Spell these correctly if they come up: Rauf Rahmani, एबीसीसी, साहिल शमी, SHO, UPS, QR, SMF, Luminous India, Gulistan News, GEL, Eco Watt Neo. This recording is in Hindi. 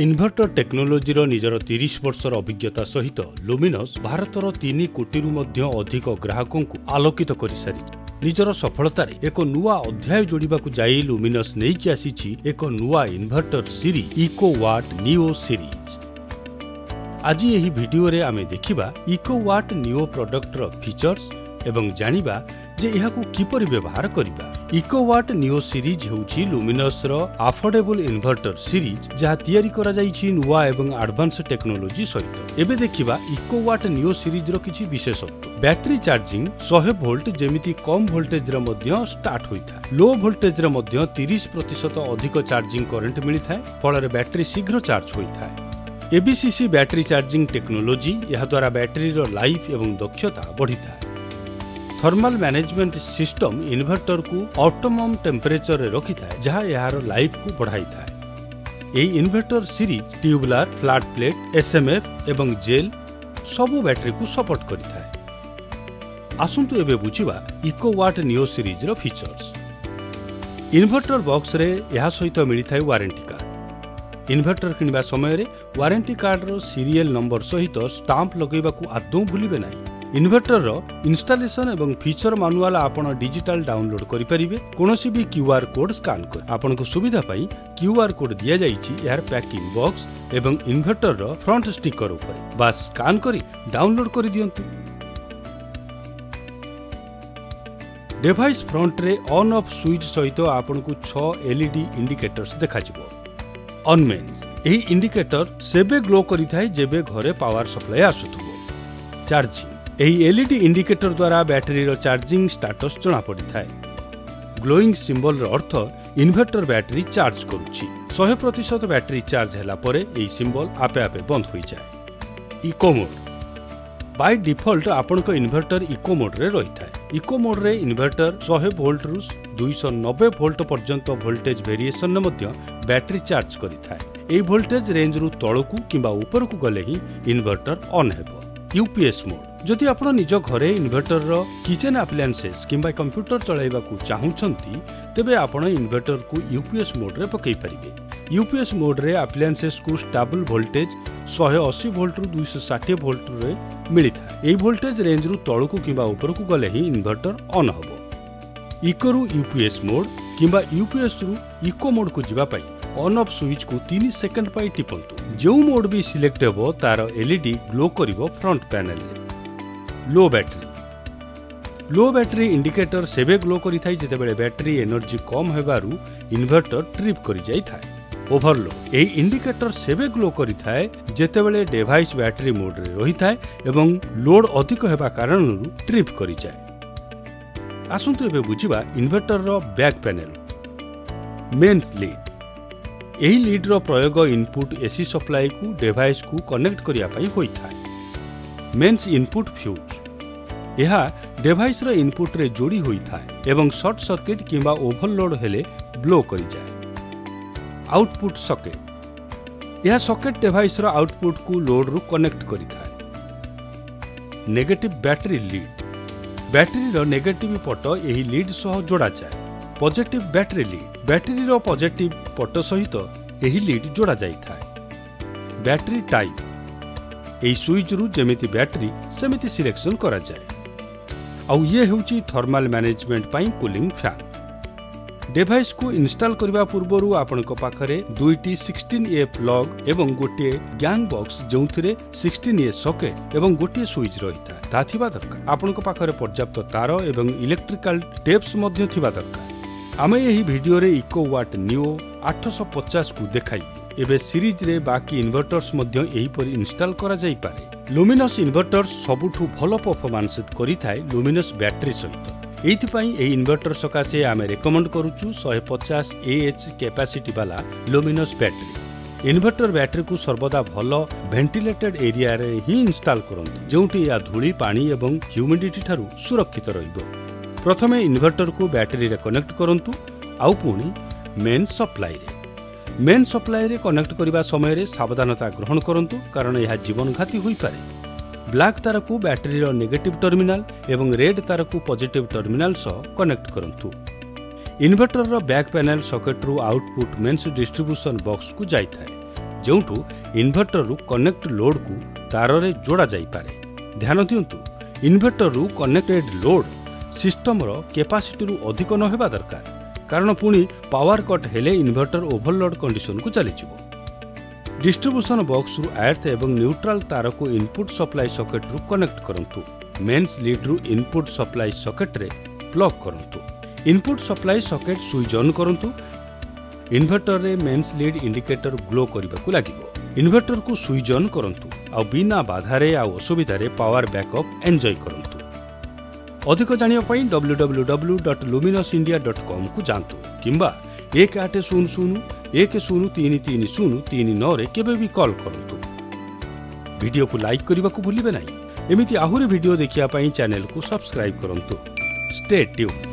इनभर्टर टेक्नोलोजी निजर 30 वर्षर अभिज्ञता सहित लुमिनस भारतर 3 कोटी अधिक ग्राहकों को आलोकित कर सारी निजर सफलतार एक नुआ अध्याय जोड़ा जाई लुमिनस नहीं आसी एक नुआ इनभर्टर सीरीज इको वाट नियो सीरीज। आज यही भिडियो आमे देखिबा इको वाट नियो प्रोडक्टर फीचर्स एवं जानिबा जे यहाकू किपरि व्यवहार करिबा। इको वाट नियो सीरीज हेउची लुमिनस रो अफोर्डेबल इनवर्टर सीरीज जहा तयारी करा जाईची नुवा एवं एडवांस टेक्नोलोजी सहित। एबे देखिबा इको वाट नियो सीरीज रो किछि विशेषत्व। बैटरी चार्जिंग 100 वोल्ट जेमिति कम वोल्टेज रे मध्य स्टार्ट होइता। लो वोल्टेज रे मध्य 30% अधिक चार्जिंग करंट मिलिथाय फलरे बैटरी शीघ्र चार्ज होइता। एबीसीसी बैटरी चार्जिंग टेक्नोलोजी यह द्वारा बैटरी रो लाइफ एवं दक्षता बढ़िता। थर्मल मैनेजमेंट सिस्टम इनवर्टर को ऑप्टिमम टेम्परेचर रखी था जहाँ यार लाइफ को बढ़ाई था। यही inverter series tubular flat plate SMF एवं जेल सबु बैटरी को सपोर्ट करी था। आसंतु एबे बुझिबा इको वाट नियो सीरीज रो फीचर्स। इनवर्टर बॉक्स रे यह सहित मिलता है वारंटी कार्ड। इनवर्टर किनिबा समय रे वारंटी कार्ड रो सीरियल नंबर सहित स्टाम्प लगैबा को आदौ भूलिबे नाही। इनवर्टर रो इंस्टॉलेशन एवं फीचर मैनुअल आपण डिजिटल डाउनलोड करि परिबे। कोनोसी भी क्यूआर कोड स्कैन कर आपण को सुविधा पाई क्यूआर कोड दिया जाईची यार पैकिंग बॉक्स एवं इनवर्टर रो फ्रंट स्टिकर ऊपर बस स्कैन करी डाउनलोड करि दियंतु। डिवाइस फ्रंट रे ऑन ऑफ स्विच सहित आपण को 6 एलईडी इंडिकेटर्स देखा जिवो। ऑन मेन्स एही इंडिकेटर सेबे ग्लो करि थाय जेबे घरे पावर सप्लाई आसुथुबो। चार्जिंग एही एलईडी इंडिकेटर द्वारा बैटेरी रो चार्जिंग स्टेटस जना पड़ी थाए। ग्लोइंग सिंबल रो अर्थ इनवर्टर बैटेरी चार्ज करूची। 100% बैटेरी चार्ज हैला परे एही सिंबल आपे आपे बंद होई जाए। इको मोड बाय डिफॉल्ट आपण को इनवर्टर इको मोड रे रही थाए। इको मोड रे इनवर्टर 100 वोल्ट रु 290 वोल्ट पर्यंत वोल्टेज वेरिएशन ने मध्य बैटेरी चार्ज करी थाए। एही वोल्टेज रेंज रु तळकू किबा ऊपर को गले ही इनवर्टर ऑन हेबो। यूपीएस मोड जदि आप निज घरे इनवर्टर रो किचन आप्लायंसेस किंबा कंप्यूटर चलाइबा को चाहउछंती तेबे आपण इनवर्टर को यूपीएस मोड रे पकेई परिबे। यूपीएस मोड रे आप्लायंसेस को स्टेबल वोल्टेज 180 वोल्ट रु 260 वोल्ट रे मिलिथा। एही वोल्टेज रेंज रु तळु को किंबा ऊपर को गले ही इनवर्टर ऑन हबो। इको रु यूपीएस मोड किंबा यूपीएस रु इको मोड को जिबा पाई ऑन ऑफ स्विच को 3 सेकंड पाई टिपंतु। जो मोड भी सिलेक्ट हेबो तार एलईडी ग्लो करिवो फ्रंट पैनल रे। लो बैटरी इंडिकेटर सेबे ग्लो करि थाई जते बेले बैटरी एनर्जी कम हेबारु इनवर्टर ट्रिप करि जाई थाई। ओभरलोड एही इंडिकेटर सेबे ग्लो करि थाए जते बेले डिवाइस बैटरी मोड रे रही थाए एवं लोड अधिक हेबा कारण ट्रिप करि जाए। आसंतु एबे बुझिबा इनवर्टर रो बैक पैनल मेन्स लीड। यही लीड रो प्रयोग इनपुट एसी सप्लाई को डिवाइस को कनेक्ट करिया पाई होई थाए। मेन्स इनपुट फ्यूज यह डिवाइस रो इनपुट रे जोड़ी होई थाए एवं शॉर्ट सर्किट किंबा ओवरलोड हेले ब्लो करि जाए। आउटपुट सॉकेट यह सॉकेट डिवाइस रो आउटपुट को लोड रु कनेक्ट करि थाए। नेगेटिव बैटरी लीड बैटरी रो नेगेटिव पट यही लीड सह जोड़ा जाए। पॉजिटिव बैटरी लीड बैटरी रो पॉजिटिव पट सहित यही लीड जोड़ा जाई थाए। बैटरी टाइप एही स्विच रु जेमिति बैटरी सेमिति सिलेक्शन करा जाए। आउ ये हेउची थर्मल मैनेजमेंट पाई कूलिंग फैन। डिवाइस को इंस्टॉल करबा पूर्वरु आपनको पाखरे 2टी 16A प्लग एवं गोटे गैंग बॉक्स जोंथिरे 16A सॉकेट एवं गोटे स्विच रहिता ताथिबा दरकार। आपनको पाखरे पर्याप्त तार एवं इलेक्ट्रिकल टेप्स मध्ये थिबा दरकार। आमे यही भिडियो रे इको वाट नियो 850 को देखाई। एबे सीरीज रे बाकी इनवर्टर्स मध्य एही पर इंस्टॉल करा जाई पारे। लुमिनस इनवर्टर्स सबुठु भलो परफॉर्मेंस करि थाए लुमिनस बैटरी सहित। एथि पई एही इनवर्टर सकासे आमे रेकमेंड करूछु 150 एएच कैपेसिटी वाला लुमिनस बैटरी। इनवर्टर बैटरी को सर्वदा भलो वेंटिलेटेड एरिया रे ही इंस्टॉल करंतु जोंटी या धूली पानी एवं ह्यूमिडिटी थारु सुरक्षित रहइबो। प्रथमे इनवर्टर को बैटरी रे कनेक्ट करंतु आउ पुणी मेन सप्लाई रे कनेक्ट करिबा समय रे सावधानता ग्रहण करंतु कारण यह जीवन घाती होई पारे। ब्लैक तार को बैटरी रो नेगेटिव टर्मिनल एवं रेड तार को पॉजिटिव टर्मिनल सह कनेक्ट करंतु। इनवर्टर रो बैक पैनल सॉकेट रु आउटपुट मेन्स डिस्ट्रीब्यूशन बॉक्स को जाई थाए। जोठू इनभर्टर रु कनेक्ट लोड को तार रे जोड़ा जाई पारे। ध्यान दिंतु इनभर्टर रु कनेक्टेड लोड सिस्टम रो कैपेसिटी रु अधिक न हेबा दरकार, कारण पुणी पावर कट हेले इनभर्टर ओभरलोड कंडीशन को चली जिवो। डिस्ट्रीब्यूशन बॉक्स रु अर्थ एवं न्यूट्रल तार को इनपुट सप्लाई सॉकेट रु कनेक्ट करंतु। मेन्स लीड रु इनपुट सप्लाई सॉकेट रे प्लग करंतु। Input supply socket switch on करंतु। इनभर्टर रे मेन्स लीड इंडिकेटर ग्लो करबा को लागिवो। इनभर्टर को स्विच ऑन करंतु आ बिना बाधा रे आ असुविधा रे पावर बैकअप एन्जॉय करंतु। अधिक जानिया पई www.luminouseindia.com को जानतु किंबा 1800103303 9 रे केबे भी कॉल करंतु। वीडियो को लाइक करिबा को भूलिबे नहीं। एमिति आहुरी वीडियो देखिया पई चैनल को सब्सक्राइब करंतु। Stay tuned.